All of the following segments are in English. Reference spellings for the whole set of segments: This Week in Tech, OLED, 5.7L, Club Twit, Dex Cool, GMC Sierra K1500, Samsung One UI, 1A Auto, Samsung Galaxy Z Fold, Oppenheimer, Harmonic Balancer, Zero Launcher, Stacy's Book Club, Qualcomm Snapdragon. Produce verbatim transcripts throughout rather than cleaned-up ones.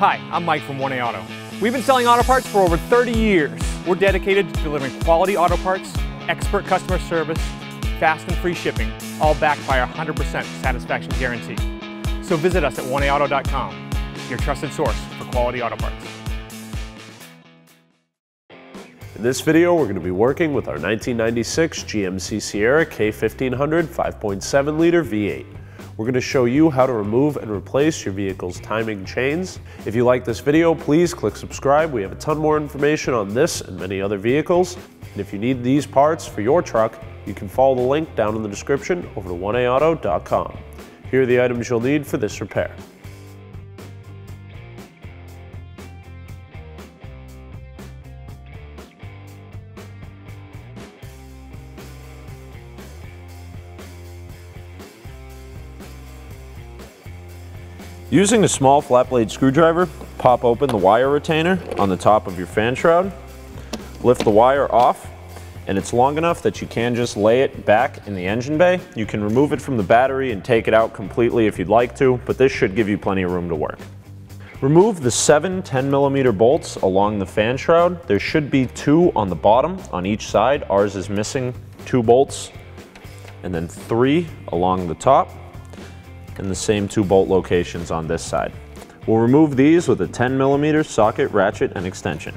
Hi, I'm Mike from one A Auto. We've been selling auto parts for over thirty years. We're dedicated to delivering quality auto parts, expert customer service, fast and free shipping, all backed by our one hundred percent satisfaction guarantee. So visit us at one A auto dot com, your trusted source for quality auto parts. In this video, we're going to be working with our nineteen ninety-six G M C Sierra K fifteen hundred five point seven liter V eight. We're going to show you how to remove and replace your vehicle's timing chains. If you like this video, please click subscribe. We have a ton more information on this and many other vehicles. And if you need these parts for your truck, you can follow the link down in the description over to one A auto dot com. Here are the items you'll need for this repair. Using a small flat blade screwdriver, pop open the wire retainer on the top of your fan shroud, lift the wire off, and it's long enough that you can just lay it back in the engine bay. You can remove it from the battery and take it out completely if you'd like to, but this should give you plenty of room to work. Remove the seven ten millimeter bolts along the fan shroud. There should be two on the bottom on each side. Ours is missing two bolts, and then three along the top, and the same two bolt locations on this side. We'll remove these with a ten millimeter socket, ratchet, and extension.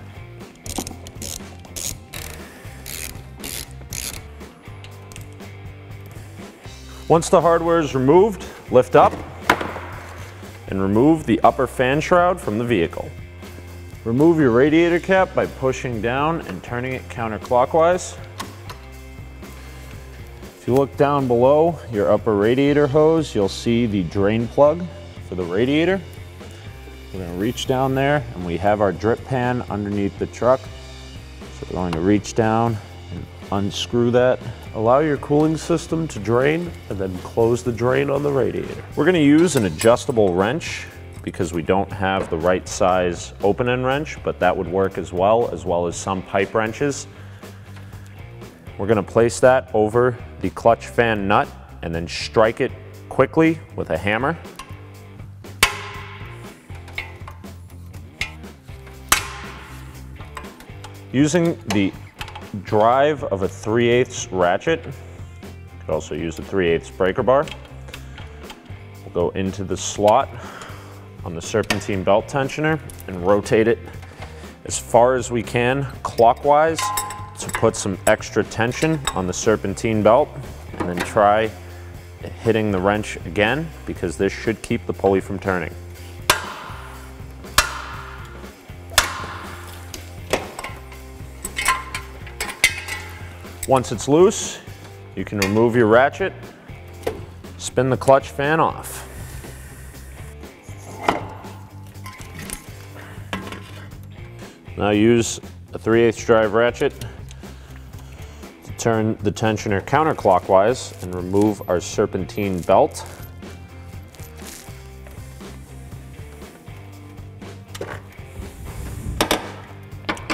Once the hardware is removed, lift up and remove the upper fan shroud from the vehicle. Remove your radiator cap by pushing down and turning it counterclockwise. If you look down below your upper radiator hose, you'll see the drain plug for the radiator. We're going to reach down there, and we have our drip pan underneath the truck. So we're going to reach down and unscrew that. Allow your cooling system to drain, and then close the drain on the radiator. We're going to use an adjustable wrench because we don't have the right size open end wrench, but that would work as well, as well as some pipe wrenches. We're going to place that over the clutch fan nut and then strike it quickly with a hammer. Using the drive of a three eighths ratchet, you could also use a three eighths breaker bar, we'll go into the slot on the serpentine belt tensioner and rotate it as far as we can clockwise to put some extra tension on the serpentine belt, and then try hitting the wrench again because this should keep the pulley from turning. Once it's loose, you can remove your ratchet, spin the clutch fan off. Now use a three eighths drive ratchet. Turn the tensioner counterclockwise and remove our serpentine belt.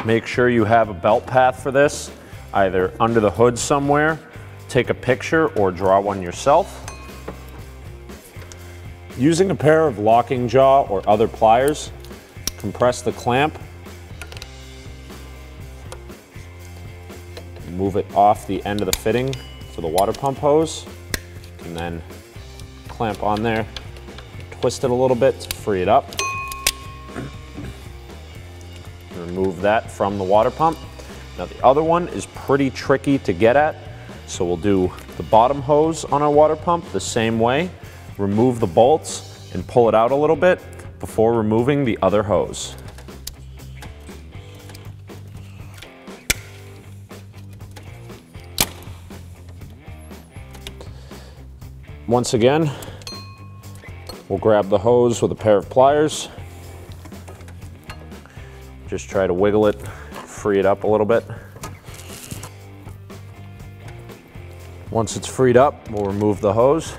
Make sure you have a belt path for this, either under the hood somewhere, take a picture or draw one yourself. Using a pair of locking jaw or other pliers, compress the clamp, move it off the end of the fitting for the water pump hose, and then clamp on there, twist it a little bit to free it up. Remove that from the water pump. Now the other one is pretty tricky to get at, so we'll do the bottom hose on our water pump the same way. Remove the bolts and pull it out a little bit before removing the other hose. Once again, we'll grab the hose with a pair of pliers. Just try to wiggle it, free it up a little bit. Once it's freed up, we'll remove the hose.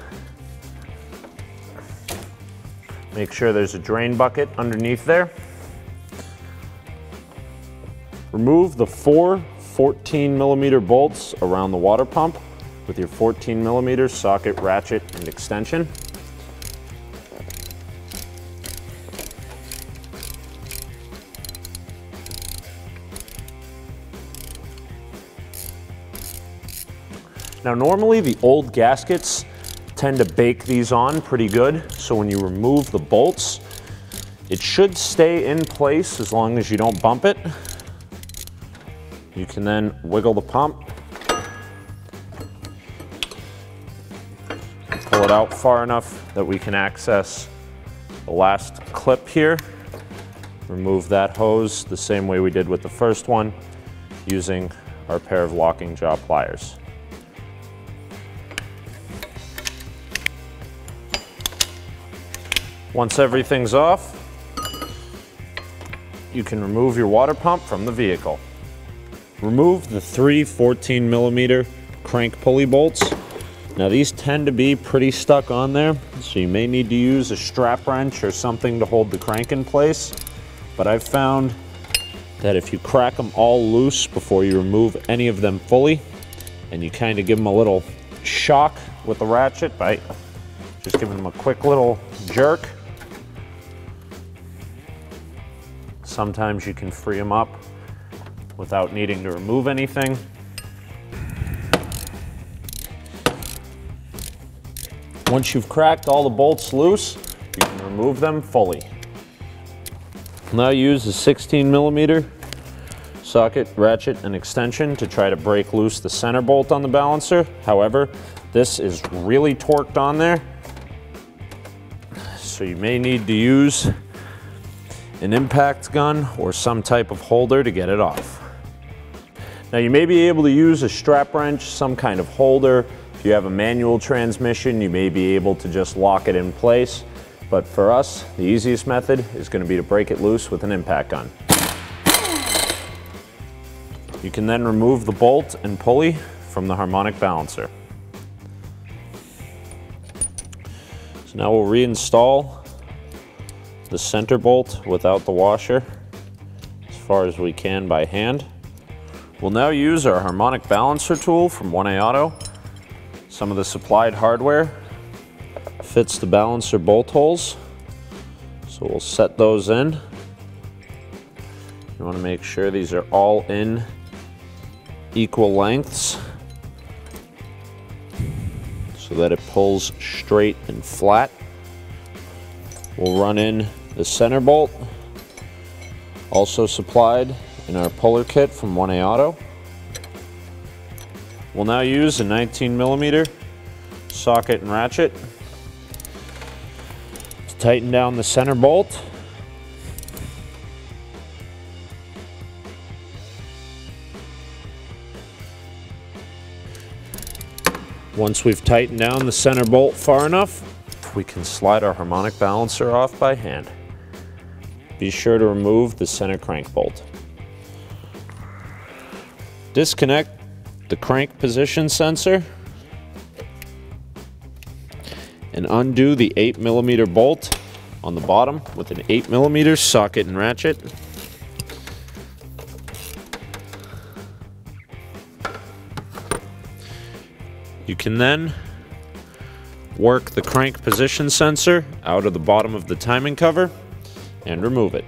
Make sure there's a drain bucket underneath there. Remove the four fourteen millimeter bolts around the water pump with your fourteen millimeter socket, ratchet, and extension. Now normally the old gaskets tend to bake these on pretty good, so when you remove the bolts, it should stay in place as long as you don't bump it. You can then wiggle the pump, pull it out far enough that we can access the last clip here. Remove that hose the same way we did with the first one, using our pair of locking jaw pliers. Once everything's off, you can remove your water pump from the vehicle. Remove the three fourteen millimeter crank pulley bolts. Now these tend to be pretty stuck on there, so you may need to use a strap wrench or something to hold the crank in place. But I've found that if you crack them all loose before you remove any of them fully, and you kind of give them a little shock with the ratchet by just giving them a quick little jerk, sometimes you can free them up without needing to remove anything. Once you've cracked all the bolts loose, you can remove them fully. Now use a sixteen millimeter socket, ratchet, and extension to try to break loose the center bolt on the balancer. However, this is really torqued on there, so you may need to use an impact gun or some type of holder to get it off. Now you may be able to use a strap wrench, some kind of holder. If you have a manual transmission, you may be able to just lock it in place. But for us, the easiest method is going to be to break it loose with an impact gun. You can then remove the bolt and pulley from the harmonic balancer. So now we'll reinstall the center bolt without the washer as far as we can by hand. We'll now use our harmonic balancer tool from one A Auto. Some of the supplied hardware fits the balancer bolt holes, so we'll set those in. You want to make sure these are all in equal lengths so that it pulls straight and flat. We'll run in the center bolt, also supplied in our puller kit from one A Auto. We'll now use a nineteen millimeter socket and ratchet tighten down the center bolt. Once we've tightened down the center bolt far enough, we can slide our harmonic balancer off by hand. Be sure to remove the center crank bolt. Disconnect the crank position sensor and undo the eight millimeter bolt on the bottom with an eight millimeter socket and ratchet. You can then work the crank position sensor out of the bottom of the timing cover and remove it.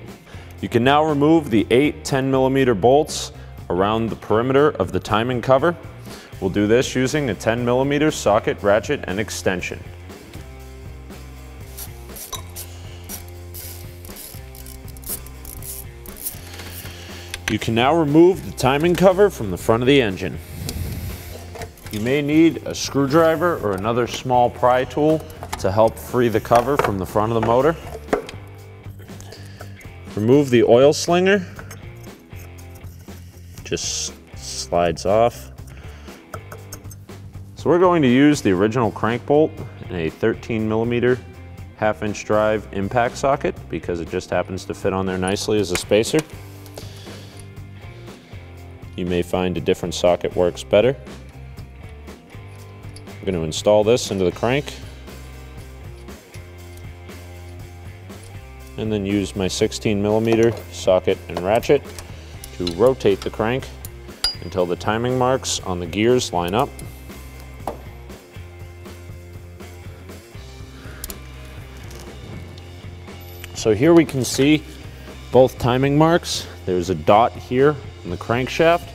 You can now remove the eight ten millimeter bolts around the perimeter of the timing cover. We'll do this using a ten millimeter socket, ratchet, and extension. You can now remove the timing cover from the front of the engine. You may need a screwdriver or another small pry tool to help free the cover from the front of the motor. Remove the oil slinger. Just slides off. So we're going to use the original crank bolt in a thirteen millimeter half-inch drive impact socket because it just happens to fit on there nicely as a spacer. You may find a different socket works better. We're going to install this into the crank and then use my sixteen millimeter socket and ratchet to rotate the crank until the timing marks on the gears line up. So here we can see both timing marks. There's a dot here in the crankshaft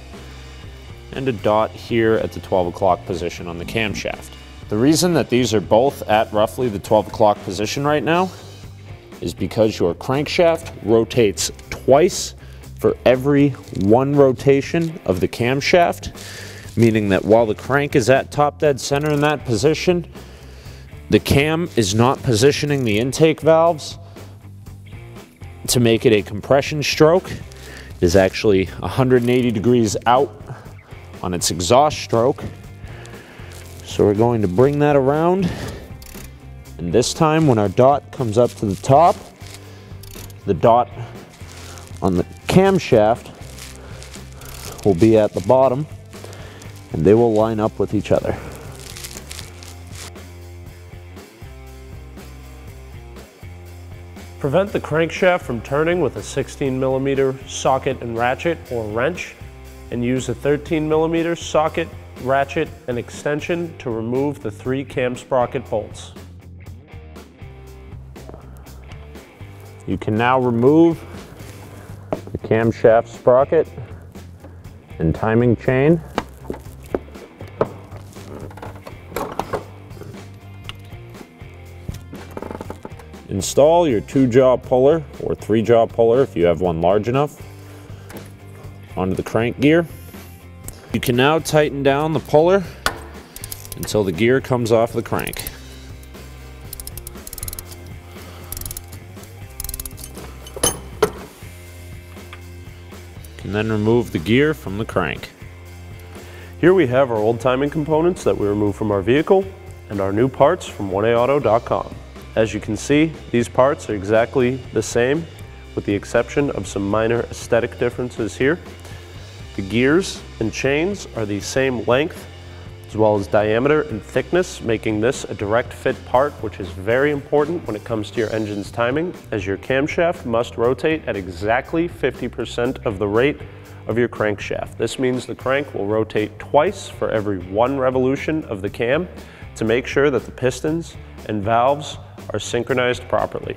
and a dot here at the twelve o'clock position on the camshaft. The reason that these are both at roughly the twelve o'clock position right now is because your crankshaft rotates twice for every one rotation of the camshaft, meaning that while the crank is at top dead center in that position, the cam is not positioning the intake valves to make it a compression stroke. It is actually one hundred eighty degrees out on its exhaust stroke. So we're going to bring that around, and this time when our dot comes up to the top, the dot on the camshaft will be at the bottom, and they will line up with each other. Prevent the crankshaft from turning with a sixteen millimeter socket and ratchet or wrench, and use a thirteen millimeter socket, ratchet, and extension to remove the three cam sprocket bolts. You can now remove the camshaft sprocket and timing chain. Install your two-jaw puller, or three-jaw puller if you have one large enough, onto the crank gear. You can now tighten down the puller until the gear comes off the crank. You can then remove the gear from the crank. Here we have our old timing components that we removed from our vehicle and our new parts from one A auto dot com. As you can see, these parts are exactly the same, with the exception of some minor aesthetic differences here. The gears and chains are the same length, as well as diameter and thickness, making this a direct fit part, which is very important when it comes to your engine's timing, as your camshaft must rotate at exactly fifty percent of the rate of your crankshaft. This means the crank will rotate twice for every one revolution of the cam to make sure that the pistons and valves are synchronized properly.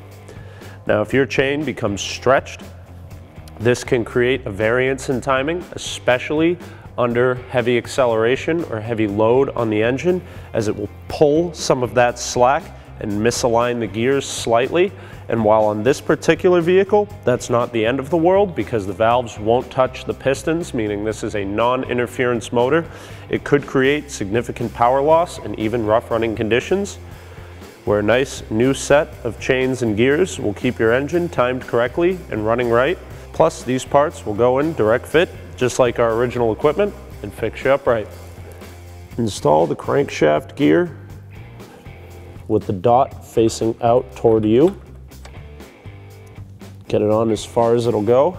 Now, if your chain becomes stretched, this can create a variance in timing, especially under heavy acceleration or heavy load on the engine, as it will pull some of that slack and misalign the gears slightly. And while on this particular vehicle, that's not the end of the world, because the valves won't touch the pistons, meaning this is a non-interference motor, it could create significant power loss and even rough running conditions, where a nice new set of chains and gears will keep your engine timed correctly and running right. Plus, these parts will go in direct fit, just like our original equipment, and fix you up right. Install the crankshaft gear with the dot facing out toward you. Get it on as far as it'll go.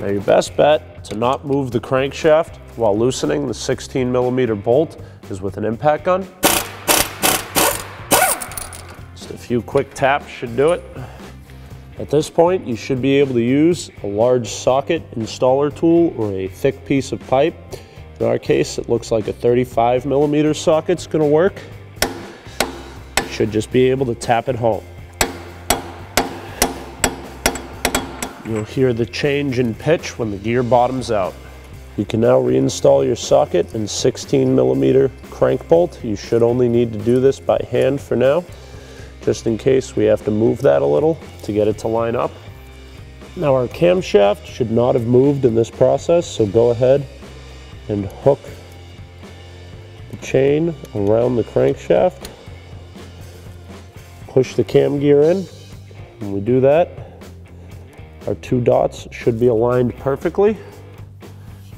Now, your best bet to not move the crankshaft while loosening the sixteen millimeter bolt is with an impact gun. A few quick taps should do it. At this point, you should be able to use a large socket installer tool or a thick piece of pipe. In our case, it looks like a thirty-five millimeter socket's gonna work. You should just be able to tap it home. You'll hear the change in pitch when the gear bottoms out. You can now reinstall your socket and sixteen millimeter crank bolt. You should only need to do this by hand for now, just in case we have to move that a little to get it to line up. Now, our camshaft should not have moved in this process, so go ahead and hook the chain around the crankshaft. Push the cam gear in. When we do that, our two dots should be aligned perfectly.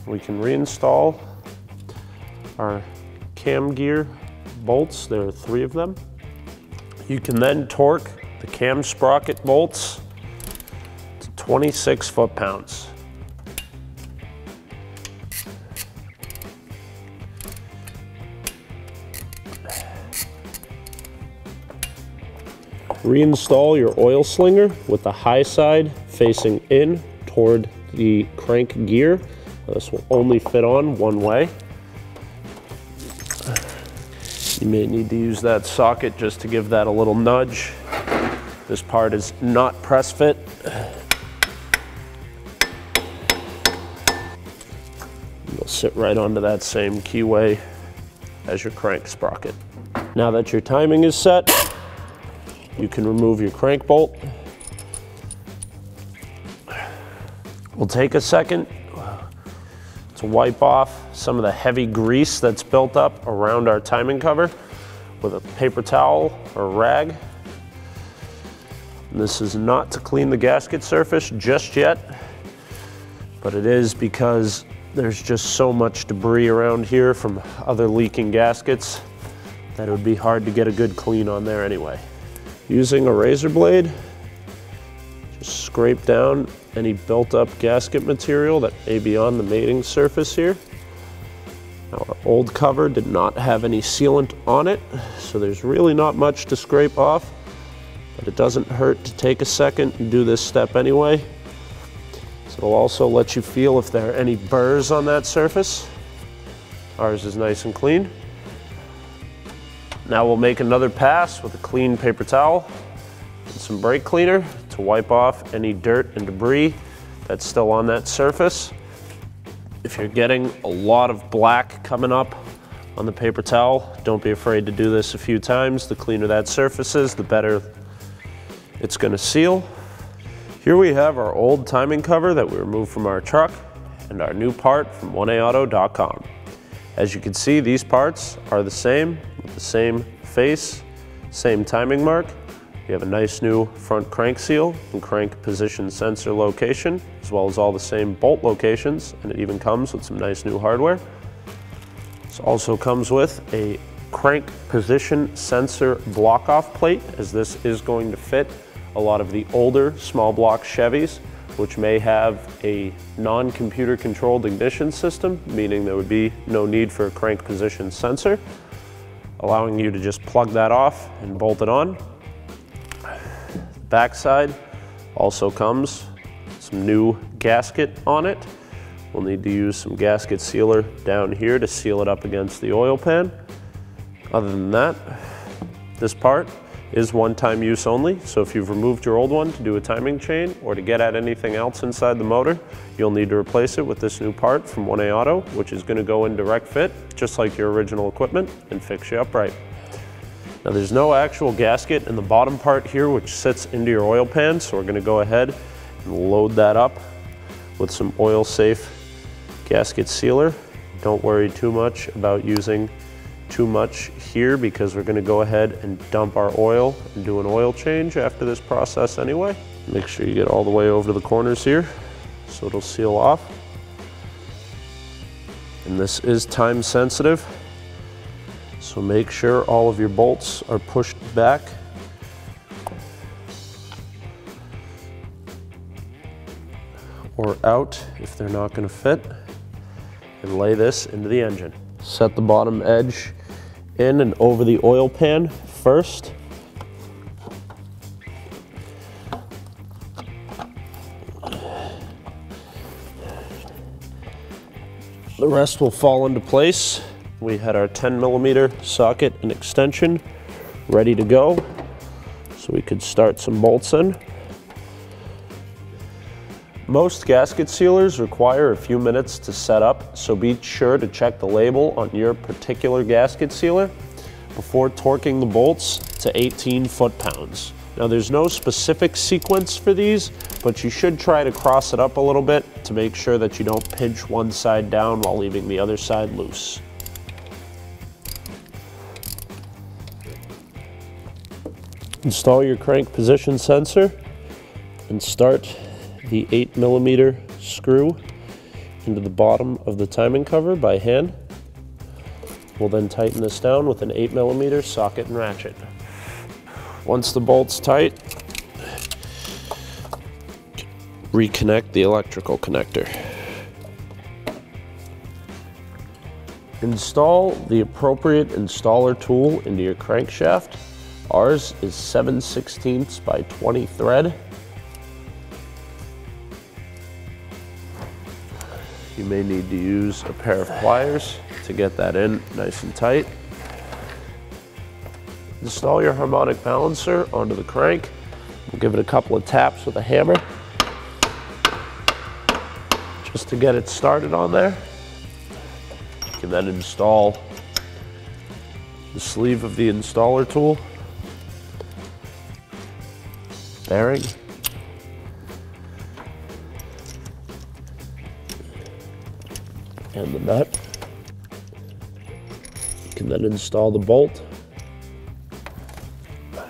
We can reinstall our cam gear bolts. There are three of them. You can then torque the cam sprocket bolts to twenty-six foot-pounds. Reinstall your oil slinger with the high side facing in toward the crank gear. This will only fit on one way. You may need to use that socket just to give that a little nudge. This part is not press fit. It'll sit right onto that same keyway as your crank sprocket. Now that your timing is set, you can remove your crank bolt. We'll take a second to wipe off some of the heavy grease that's built up around our timing cover with a paper towel or rag. This is not to clean the gasket surface just yet, but it is because there's just so much debris around here from other leaking gaskets that it would be hard to get a good clean on there anyway. Using a razor blade, just scrape down any built up gasket material that may be on the mating surface here. Now, our old cover did not have any sealant on it, so there's really not much to scrape off, but it doesn't hurt to take a second and do this step anyway. So it'll also let you feel if there are any burrs on that surface. Ours is nice and clean. Now we'll make another pass with a clean paper towel and some brake cleaner to wipe off any dirt and debris that's still on that surface. If you're getting a lot of black coming up on the paper towel, don't be afraid to do this a few times. The cleaner that surface is, the better it's going to seal. Here we have our old timing cover that we removed from our truck and our new part from one A auto dot com. As you can see, these parts are the same, with the same face, same timing mark. We have a nice new front crank seal and crank position sensor location, as well as all the same bolt locations, and it even comes with some nice new hardware. This also comes with a crank position sensor block-off plate, as this is going to fit a lot of the older small block Chevys, which may have a non-computer controlled ignition system, meaning there would be no need for a crank position sensor, allowing you to just plug that off and bolt it on. The backside also comes some new gasket on it. We'll need to use some gasket sealer down here to seal it up against the oil pan. Other than that, this part is one-time use only, so if you've removed your old one to do a timing chain or to get at anything else inside the motor, you'll need to replace it with this new part from one A auto, which is going to go in direct fit, just like your original equipment, and fix you up right. Now, there's no actual gasket in the bottom part here, which sits into your oil pan, so we're going to go ahead and load that up with some oil-safe gasket sealer. Don't worry too much about using too much here, because we're going to go ahead and dump our oil and do an oil change after this process anyway. Make sure you get all the way over to the corners here so it'll seal off. And this is time sensitive, so make sure all of your bolts are pushed back. Or out if they're not going to fit, and lay this into the engine. Set the bottom edge in and over the oil pan first. The rest will fall into place. We had our ten millimeter socket and extension ready to go, so we could start some bolts in. Most gasket sealers require a few minutes to set up, so be sure to check the label on your particular gasket sealer before torquing the bolts to eighteen foot-pounds. Now, there's no specific sequence for these, but you should try to cross it up a little bit to make sure that you don't pinch one side down while leaving the other side loose. Install your crank position sensor and start the eight millimeter screw into the bottom of the timing cover by hand. We'll then tighten this down with an eight millimeter socket and ratchet. Once the bolt's tight, reconnect the electrical connector. Install the appropriate installer tool into your crankshaft. Ours is seven sixteenths by twenty thread. You may need to use a pair of pliers to get that in nice and tight. Install your harmonic balancer onto the crank. We'll give it a couple of taps with a hammer just to get it started on there. can then install the sleeve of the installer tool, bearing, and the nut. You can then install the bolt. Now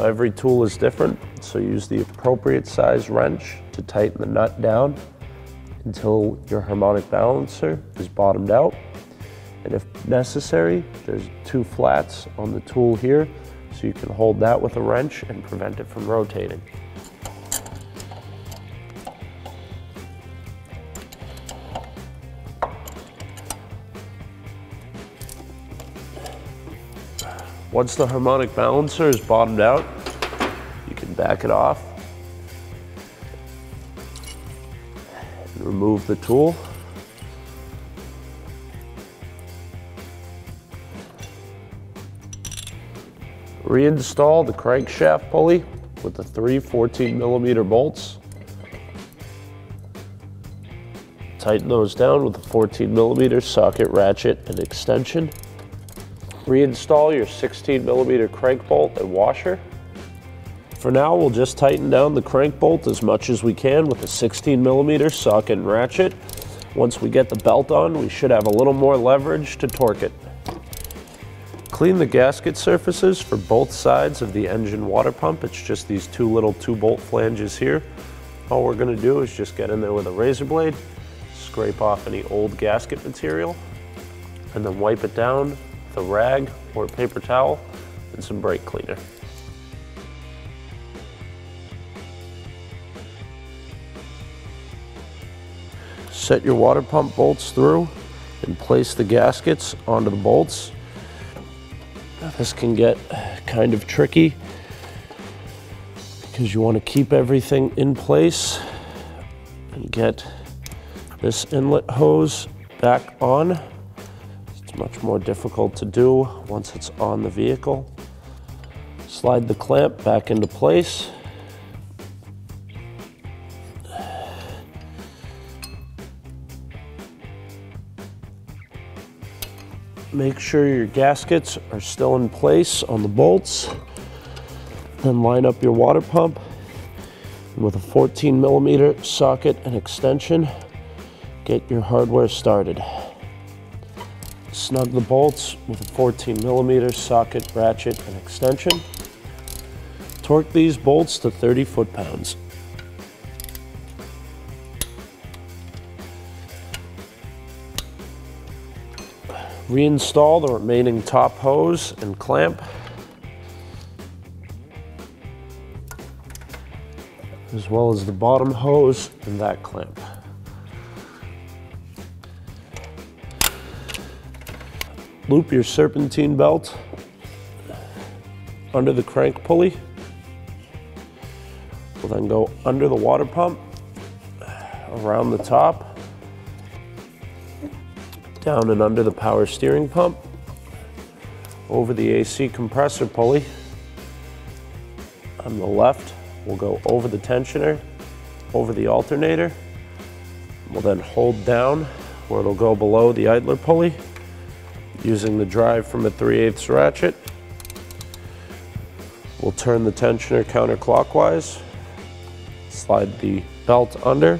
every tool is different, so use the appropriate size wrench to tighten the nut down until your harmonic balancer is bottomed out. And if necessary, there's two flats on the tool here, so you can hold that with a wrench and prevent it from rotating. Once the harmonic balancer is bottomed out, you can back it off and remove the tool. Reinstall the crankshaft pulley with the three fourteen millimeter bolts. Tighten those down with a fourteen millimeter socket ratchet and extension. Reinstall your sixteen millimeter crank bolt and washer. For now, we'll just tighten down the crank bolt as much as we can with a sixteen millimeter socket and ratchet. Once we get the belt on, we should have a little more leverage to torque it. Clean the gasket surfaces for both sides of the engine water pump. It's just these two little two bolt flanges here. All we're gonna do is just get in there with a razor blade, scrape off any old gasket material, and then wipe it down with a rag or a paper towel and some brake cleaner. Set your water pump bolts through and place the gaskets onto the bolts. This can get kind of tricky because you want to keep everything in place and get this inlet hose back on. It's much more difficult to do once it's on the vehicle. Slide the clamp back into place. Make sure your gaskets are still in place on the bolts. Then line up your water pump with a fourteen millimeter socket and extension. Get your hardware started. Snug the bolts with a fourteen millimeter socket, ratchet, and extension. Torque these bolts to thirty foot pounds. Reinstall the remaining top hose and clamp, as well as the bottom hose and that clamp. Loop your serpentine belt under the crank pulley. We'll then go under the water pump, around the top, down and under the power steering pump, over the A C compressor pulley. On the left, we'll go over the tensioner, over the alternator. We'll then hold down where it'll go below the idler pulley using the drive from a three eighths ratchet. We'll turn the tensioner counterclockwise, slide the belt under,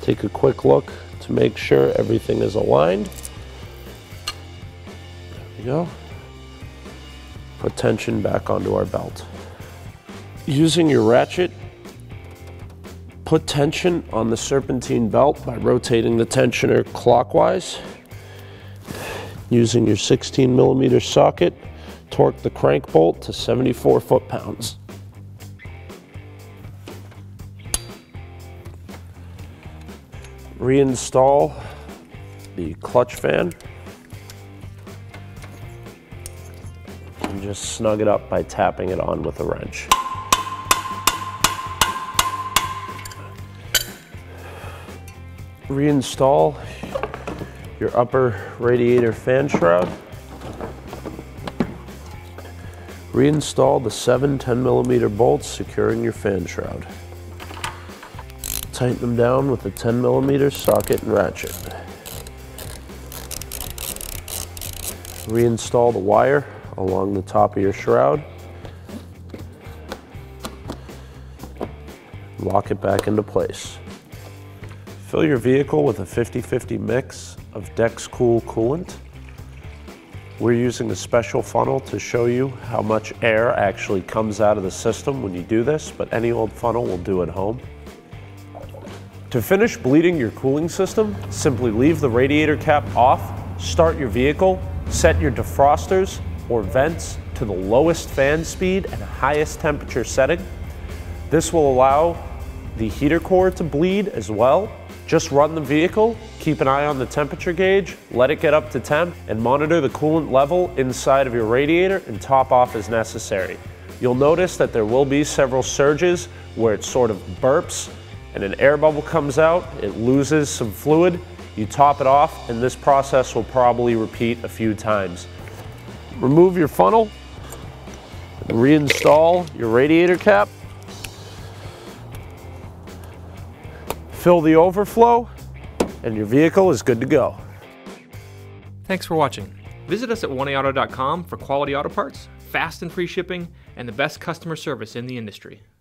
take a quick look to make sure everything is aligned. There we go. Put tension back onto our belt. Using your ratchet, put tension on the serpentine belt by rotating the tensioner clockwise. Using your sixteen millimeter socket, torque the crank bolt to seventy-four foot pounds. Reinstall the clutch fan and just snug it up by tapping it on with a wrench. Reinstall your upper radiator fan shroud. Reinstall the seven ten millimeter bolts securing your fan shroud. Tighten them down with a ten millimeter socket and ratchet. reinstall the wire along the top of your shroud. Lock it back into place. Fill your vehicle with a fifty fifty mix of Dex Cool coolant. We're using a special funnel to show you how much air actually comes out of the system when you do this, but any old funnel will do at home. To finish bleeding your cooling system, simply leave the radiator cap off, start your vehicle, set your defrosters or vents to the lowest fan speed and highest temperature setting. This will allow the heater core to bleed as well. Just run the vehicle, keep an eye on the temperature gauge, let it get up to temp, and monitor the coolant level inside of your radiator and top off as necessary. You'll notice that there will be several surges where it sort of burps and an air bubble comes out, it loses some fluid, you top it off, and this process will probably repeat a few times. Remove your funnel, reinstall your radiator cap, fill the overflow, and your vehicle is good to go. Thanks for watching. Visit us at one A auto dot com for quality auto parts, fast and free shipping, and the best customer service in the industry.